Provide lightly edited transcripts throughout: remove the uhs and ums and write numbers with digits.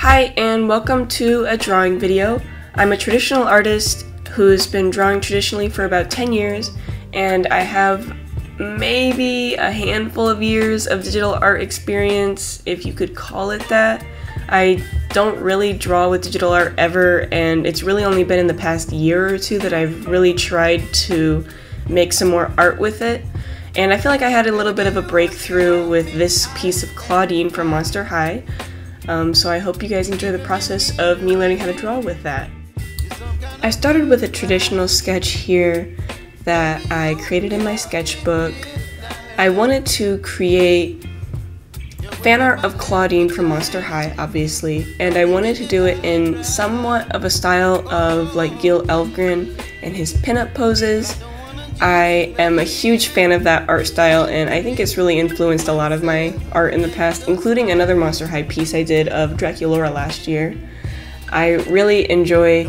Hi, and welcome to a drawing video. I'm a traditional artist who's been drawing traditionally for about 10 years, and I have maybe a handful of years of digital art experience, if you could call it that. I don't really draw with digital art ever, and it's really only been in the past year or two that I've really tried to make some more art with it. And I feel like I had a little bit of a breakthrough with this piece of Clawdeen from Monster High. So I hope you guys enjoy the process of me learning how to draw with that. I started with a traditional sketch here that I created in my sketchbook. I wanted to create fan art of Clawdeen from Monster High, obviously, and I wanted to do it in somewhat of a style of like Gil Elvgren and his pinup poses. I am a huge fan of that art style, and I think it's really influenced a lot of my art in the past, including another Monster High piece I did of Draculaura last year. I really enjoy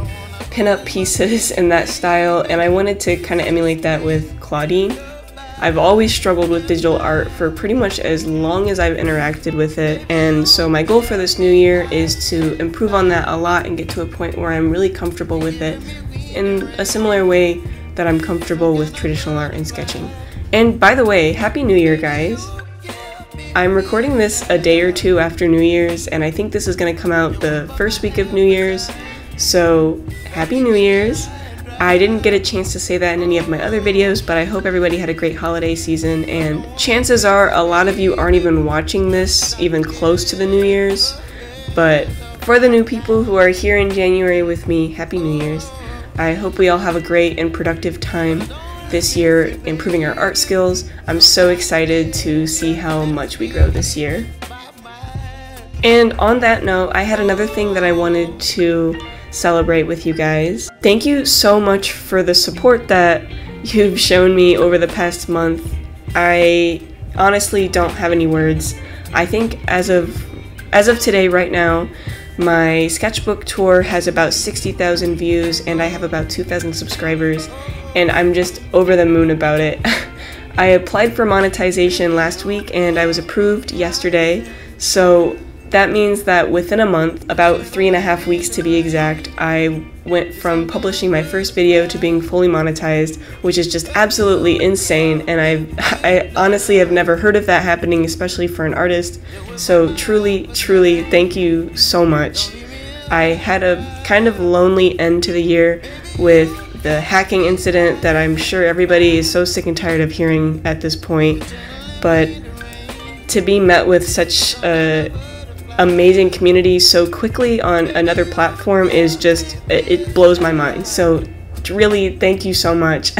pinup pieces in that style, and I wanted to kind of emulate that with Clawdeen. I've always struggled with digital art for pretty much as long as I've interacted with it, and so my goal for this new year is to improve on that a lot and get to a point where I'm really comfortable with it in a similar way that I'm comfortable with traditional art and sketching. And by the way, Happy New Year, guys! I'm recording this a day or two after New Year's, and I think this is going to come out the first week of New Year's, so Happy New Year's! I didn't get a chance to say that in any of my other videos, but I hope everybody had a great holiday season, and chances are a lot of you aren't even watching this even close to the New Year's, but for the new people who are here in January with me, Happy New Year's! I hope we all have a great and productive time this year improving our art skills. I'm so excited to see how much we grow this year. And on that note, I had another thing that I wanted to celebrate with you guys. Thank you so much for the support that you've shown me over the past month. I honestly don't have any words. I think as of today, right now, my sketchbook tour has about 60,000 views, and I have about 2,000 subscribers, and I'm just over the moon about it. I applied for monetization last week, and I was approved yesterday, so that means that within a month, about 3.5 weeks to be exact, I went from publishing my first video to being fully monetized, which is just absolutely insane, and I honestly have never heard of that happening, especially for an artist, so truly, truly, thank you so much. I had a kind of lonely end to the year with the hacking incident that I'm sure everybody is so sick and tired of hearing at this point, but to be met with such a amazing community so quickly on another platform is just, it blows my mind. So really, thank you so much.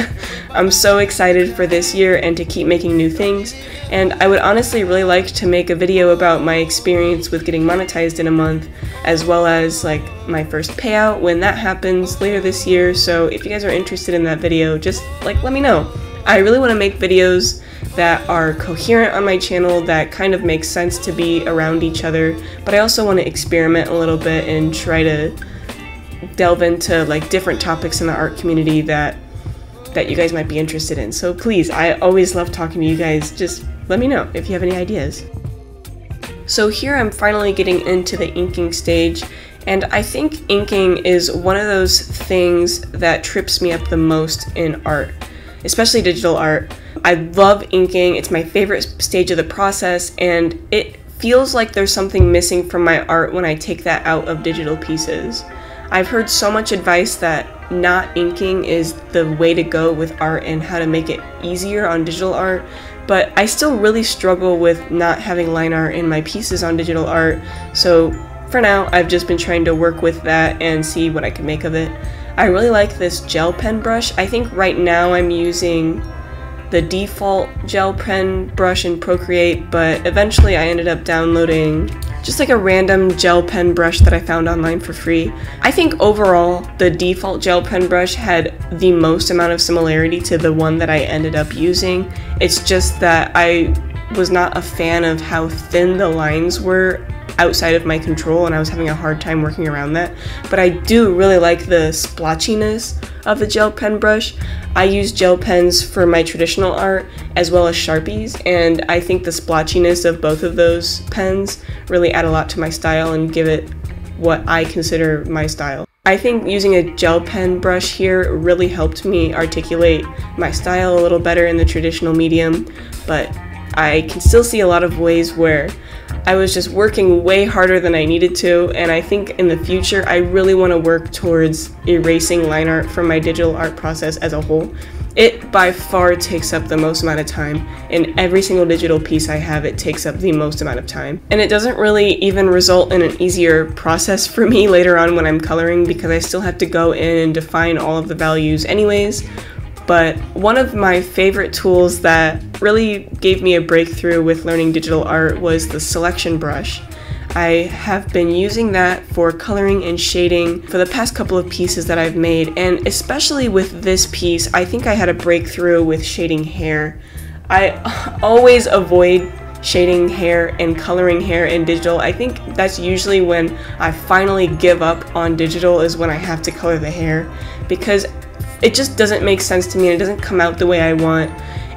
I'm so excited for this year and to keep making new things, and I would honestly really like to make a video about my experience with getting monetized in a month, as well as like my first payout when that happens later this year. So if you guys are interested in that video, just like let me know. I really want to make videos that are coherent on my channel, that kind of make sense to be around each other, but I also want to experiment a little bit and try to delve into like different topics in the art community that you guys might be interested in. So please, I always love talking to you guys, just let me know if you have any ideas. So here I'm finally getting into the inking stage, and I think inking is one of those things that trips me up the most in art, especially digital art. I love inking, it's my favorite stage of the process, and it feels like there's something missing from my art when I take that out of digital pieces. I've heard so much advice that not inking is the way to go with art and how to make it easier on digital art, but I still really struggle with not having line art in my pieces on digital art, so for now I've just been trying to work with that and see what I can make of it. I really like this gel pen brush. I think right now I'm using the default gel pen brush in Procreate, but eventually I ended up downloading just like a random gel pen brush that I found online for free. I think overall the default gel pen brush had the most amount of similarity to the one that I ended up using. It's just that I was not a fan of how thin the lines were outside of my control, and I was having a hard time working around that, but I do really like the splotchiness of the gel pen brush. I use gel pens for my traditional art as well as Sharpies, and I think the splotchiness of both of those pens really add a lot to my style and give it what I consider my style. I think using a gel pen brush here really helped me articulate my style a little better in the traditional medium, but I can still see a lot of ways where I was just working way harder than I needed to, and I think in the future I really want to work towards erasing line art from my digital art process as a whole. It by far takes up the most amount of time. In every single digital piece I have, it takes up the most amount of time. And it doesn't really even result in an easier process for me later on when I'm coloring, because I still have to go in and define all of the values anyways. But one of my favorite tools that really gave me a breakthrough with learning digital art was the selection brush. I have been using that for coloring and shading for the past couple of pieces that I've made, and especially with this piece, I think I had a breakthrough with shading hair. I always avoid shading hair and coloring hair in digital. I think that's usually when I finally give up on digital, is when I have to color the hair, because it just doesn't make sense to me and it doesn't come out the way I want.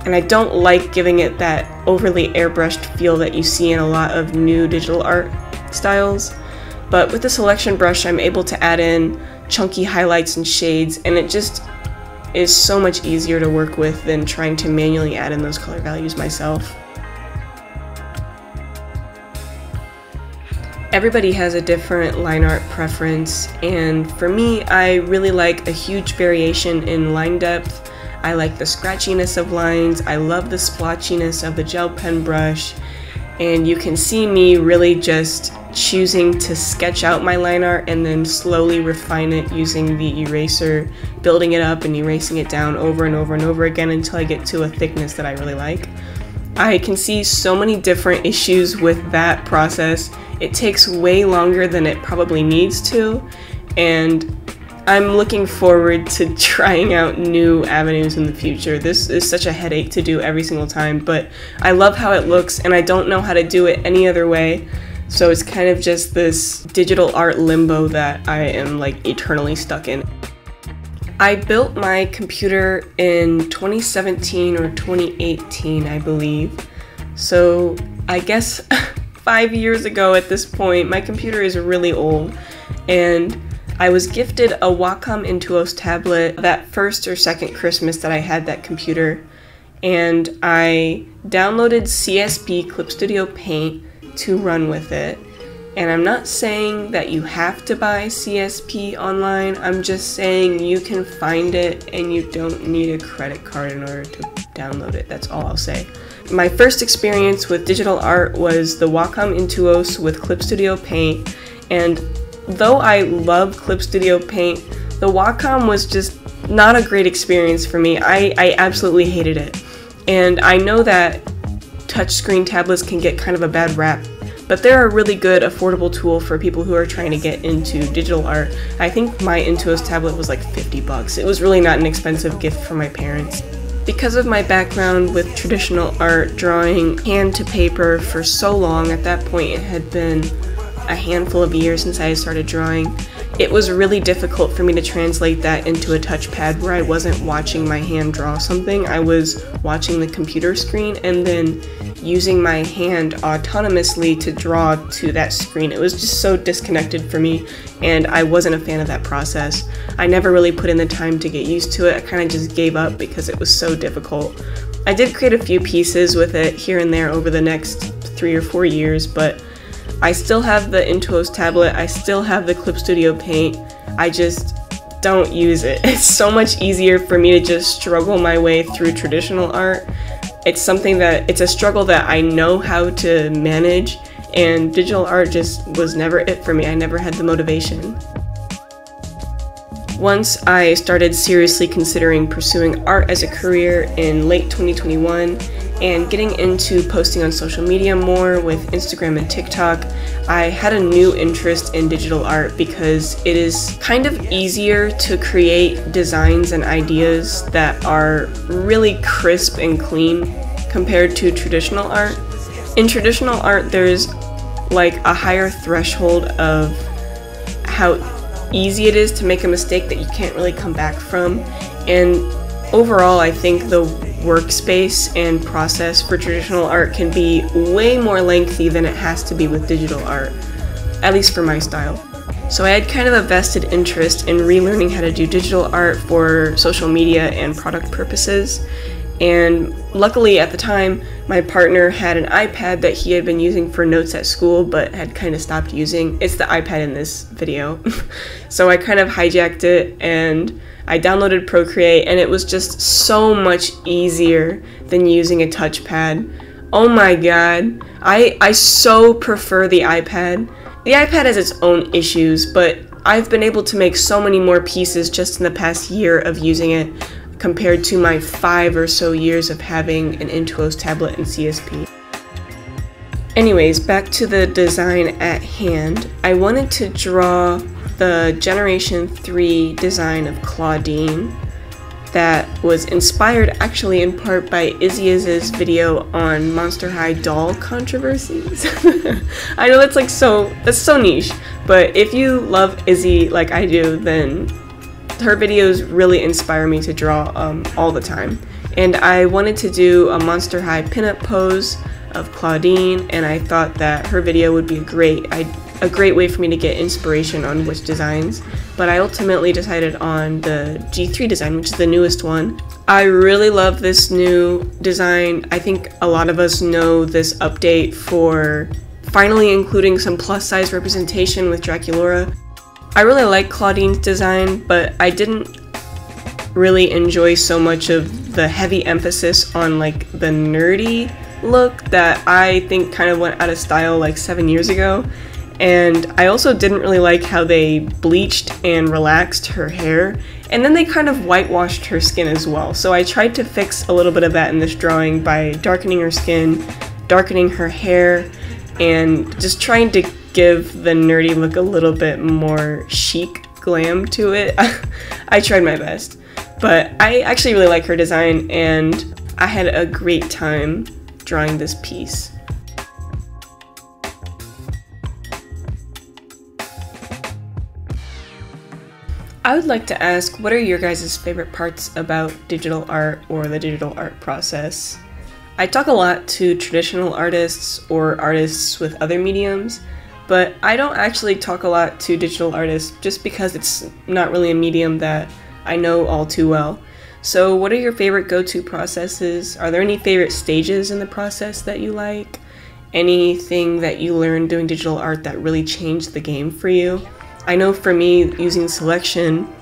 And I don't like giving it that overly airbrushed feel that you see in a lot of new digital art styles. But with the selection brush, I'm able to add in chunky highlights and shades, and it just is so much easier to work with than trying to manually add in those color values myself. Everybody has a different line art preference, and for me, I really like a huge variation in line depth. I like the scratchiness of lines, I love the splotchiness of the gel pen brush, and you can see me really just choosing to sketch out my line art and then slowly refine it using the eraser, building it up and erasing it down over and over and over again until I get to a thickness that I really like. I can see so many different issues with that process. It takes way longer than it probably needs to, and I'm looking forward to trying out new avenues in the future. This is such a headache to do every single time, but I love how it looks and I don't know how to do it any other way. So it's kind of just this digital art limbo that I am like eternally stuck in. I built my computer in 2017 or 2018, I believe. So I guess 5 years ago at this point. My computer is really old, and I was gifted a Wacom Intuos tablet that first or second Christmas that I had that computer, and I downloaded CSP Clip Studio Paint to run with it. And I'm not saying that you have to buy CSP online, I'm just saying you can find it and you don't need a credit card in order to download it, that's all I'll say. My first experience with digital art was the Wacom Intuos with Clip Studio Paint, and though I love Clip Studio Paint, the Wacom was just not a great experience for me. I absolutely hated it. And I know that touchscreen tablets can get kind of a bad rap, but they're a really good, affordable tool for people who are trying to get into digital art. I think my Intuos tablet was like 50 bucks. It was really not an expensive gift for my parents. Because of my background with traditional art, drawing hand to paper for so long, at that point it had been a handful of years since I started drawing, it was really difficult for me to translate that into a touchpad where I wasn't watching my hand draw something, I was watching the computer screen and then using my hand autonomously to draw to that screen. It was just so disconnected for me, and I wasn't a fan of that process. I never really put in the time to get used to it, I kind of just gave up because it was so difficult. I did create a few pieces with it here and there over the next 3 or 4 years, but I still have the Intuos tablet, I still have the Clip Studio Paint, I just don't use it. It's so much easier for me to just struggle my way through traditional art. It's something that, it's a struggle that I know how to manage, and digital art just was never it for me. I never had the motivation. Once I started seriously considering pursuing art as a career in late 2021, and getting into posting on social media more with Instagram and TikTok, I had a new interest in digital art because it is kind of easier to create designs and ideas that are really crisp and clean compared to traditional art. In traditional art, there's like a higher threshold of how easy it is to make a mistake that you can't really come back from, and overall I think the workspace and process for traditional art can be way more lengthy than it has to be with digital art, at least for my style. So I had kind of a vested interest in relearning how to do digital art for social media and product purposes. And luckily at the time, my partner had an iPad that he had been using for notes at school, but had kind of stopped using. It's the iPad in this video. So I kind of hijacked it and I downloaded Procreate, and it was just so much easier than using a touchpad. Oh my god, I so prefer the iPad. The iPad has its own issues, but I've been able to make so many more pieces just in the past year of using it, compared to my 5 or so years of having an Intuos tablet and CSP. Anyways, back to the design at hand. I wanted to draw the Generation 3 design of Clawdeen that was inspired actually in part by Izzy's video on Monster High doll controversies. I know that's so niche, but if you love Izzy like I do, then her videos really inspire me to draw all the time. And I wanted to do a Monster High pinup pose of Clawdeen, and I thought that her video would be a great way for me to get inspiration on which designs. But I ultimately decided on the G3 design, which is the newest one. I really love this new design. I think a lot of us know this update for finally including some plus size representation with Draculaura. I really like Clawdeen's design, but I didn't really enjoy so much of the heavy emphasis on like the nerdy look that I think kind of went out of style like 7 years ago. And I also didn't really like how they bleached and relaxed her hair, and then they kind of whitewashed her skin as well. So I tried to fix a little bit of that in this drawing by darkening her skin, darkening her hair, and just trying to give the nerdy look a little bit more chic glam to it. I tried my best, but I actually really like her design, and I had a great time drawing this piece. I would like to ask, what are your guys' favorite parts about digital art or the digital art process? I talk a lot to traditional artists or artists with other mediums, but I don't actually talk a lot to digital artists just because it's not really a medium that I know all too well. So what are your favorite go-to processes? Are there any favorite stages in the process that you like? Anything that you learned doing digital art that really changed the game for you? I know for me, using selection,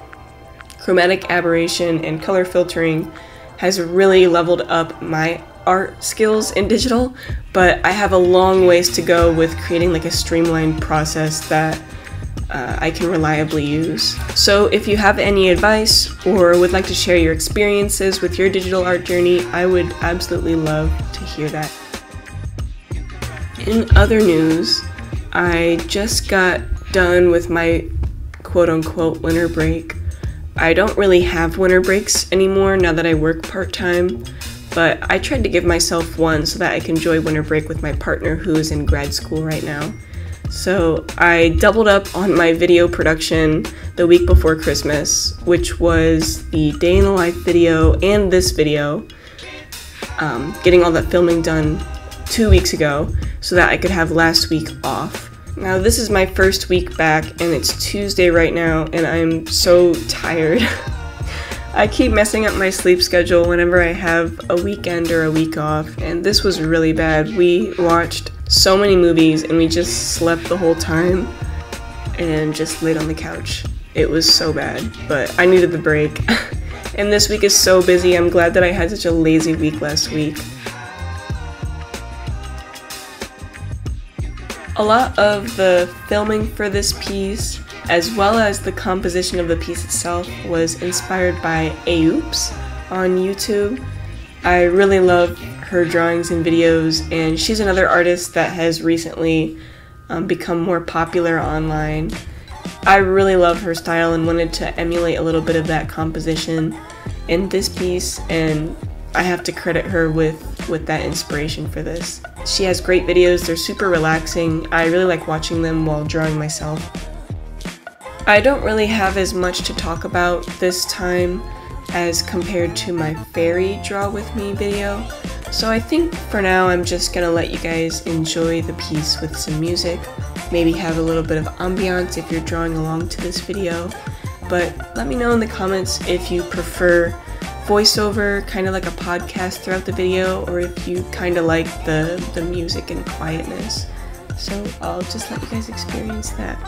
chromatic aberration, and color filtering has really leveled up my art skills in digital, but I have a long ways to go with creating like a streamlined process that I can reliably use. So if you have any advice or would like to share your experiences with your digital art journey, I would absolutely love to hear that. In other news, I just got done with my quote-unquote winter break. I don't really have winter breaks anymore now that I work part-time, but I tried to give myself one so that I can enjoy winter break with my partner who is in grad school right now. So I doubled up on my video production the week before Christmas, which was the day in the life video and this video, getting all that filming done 2 weeks ago so that I could have last week off. Now this is my first week back and it's Tuesday right now and I'm so tired. I keep messing up my sleep schedule whenever I have a weekend or a week off, and this was really bad. We watched so many movies and we just slept the whole time and just laid on the couch. It was so bad, but I needed the break. And this week is so busy. I'm glad that I had such a lazy week last week. A lot of the filming for this piece, as well as the composition of the piece itself, was inspired by AOops on YouTube. I really love her drawings and videos, and she's another artist that has recently become more popular online. I really love her style and wanted to emulate a little bit of that composition in this piece, and I have to credit her with that inspiration for this. She has great videos, they're super relaxing. I really like watching them while drawing myself. I don't really have as much to talk about this time as compared to my fairy draw with me video, so I think for now I'm just gonna let you guys enjoy the piece with some music. maybe have a little bit of ambiance if you're drawing along to this video. But let me know in the comments if you prefer voiceover, kind of like a podcast throughout the video, or if you kind of like the music and quietness. So I'll just let you guys experience that.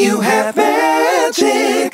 you have magic.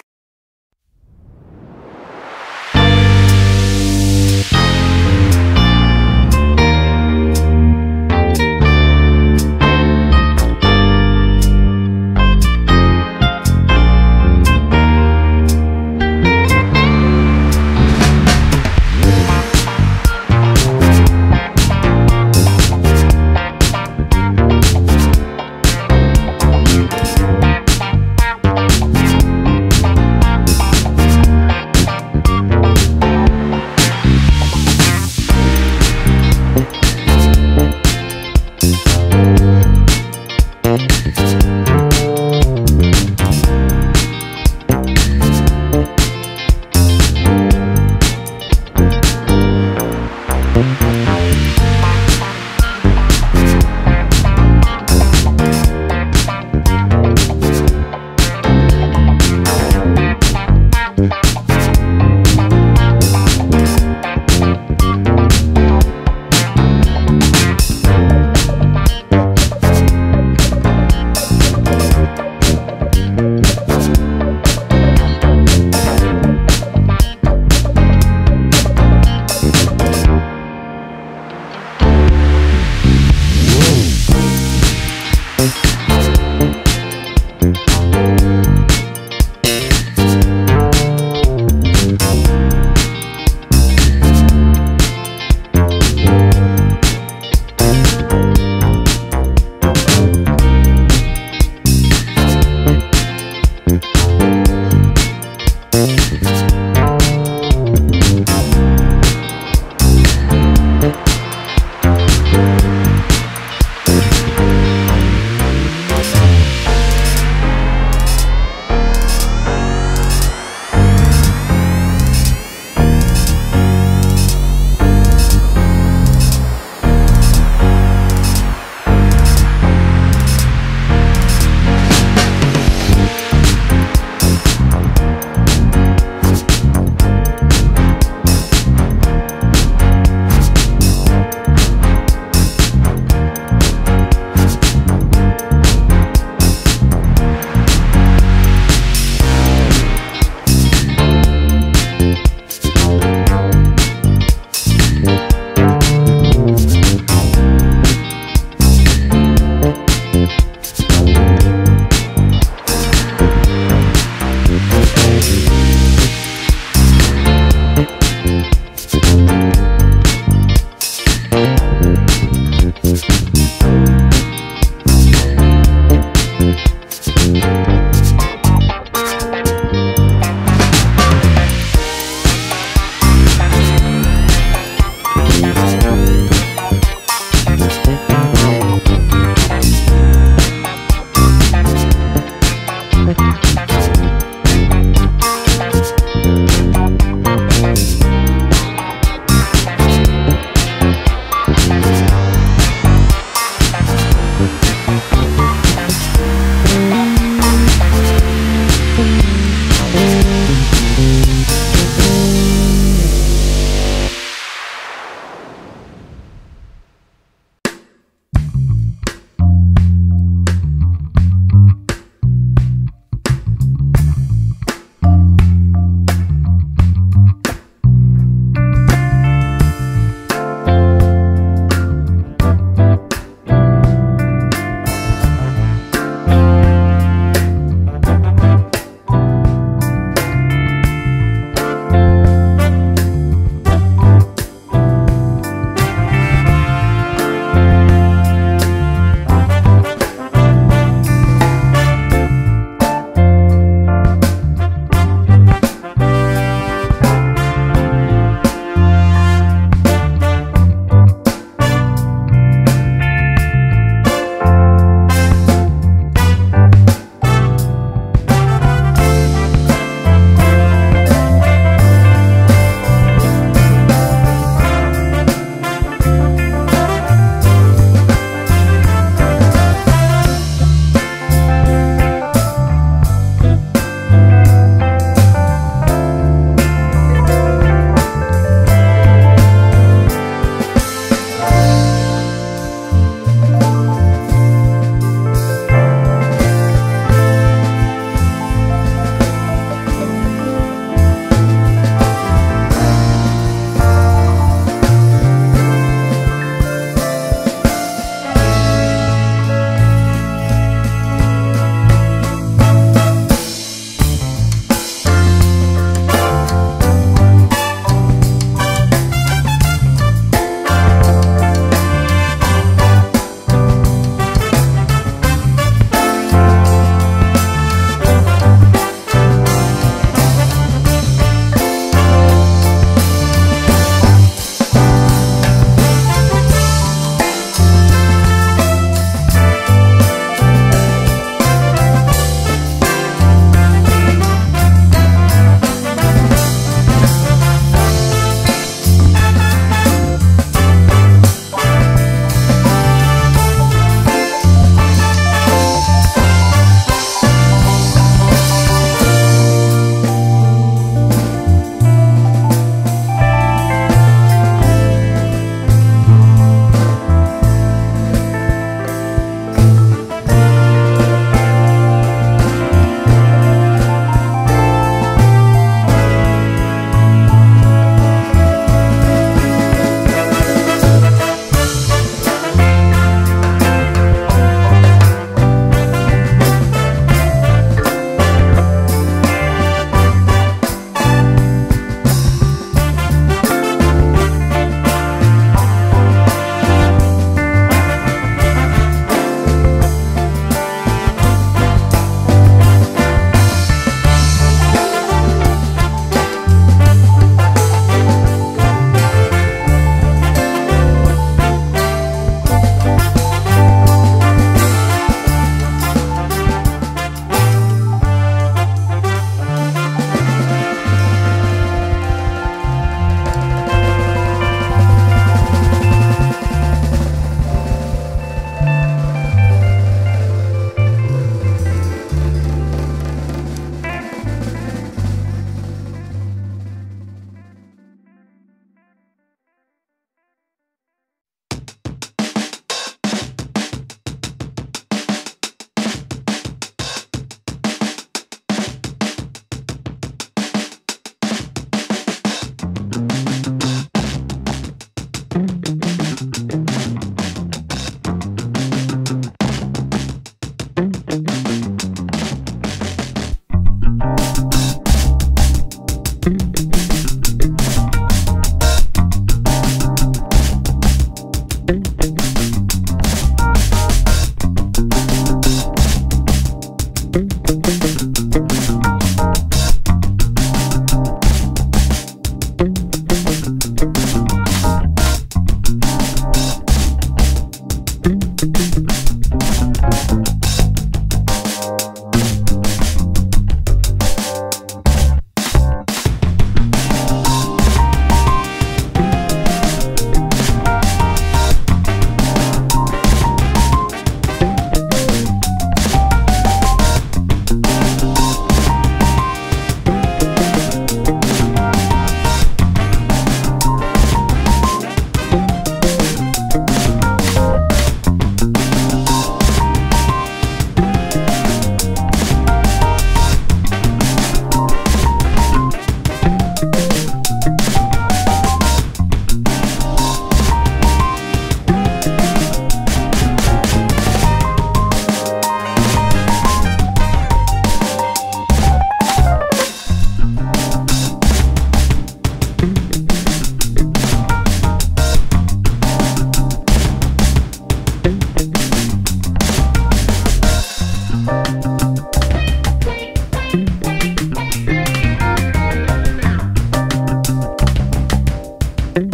I'm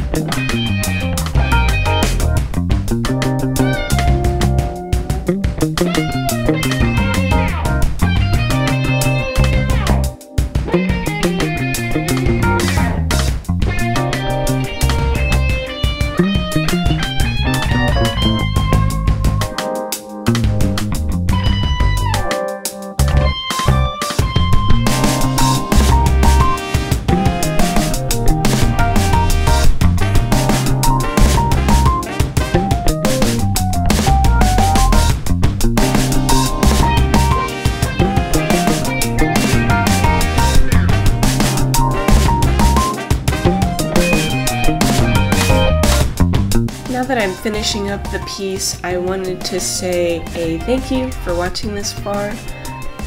finishing up the piece. I wanted to say a thank you for watching this far.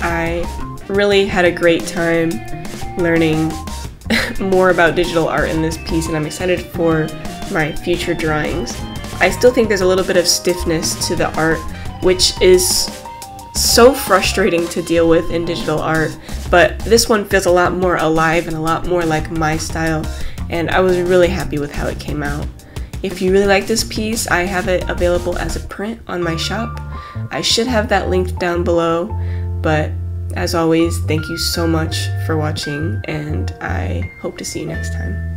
I really had a great time learning more about digital art in this piece, and I'm excited for my future drawings. I still think there's a little bit of stiffness to the art, which is so frustrating to deal with in digital art, but this one feels a lot more alive and a lot more like my style, and I was really happy with how it came out. If you really like this piece, I have it available as a print on my shop. I should have that linked down below, but as always, thank you so much for watching, and I hope to see you next time.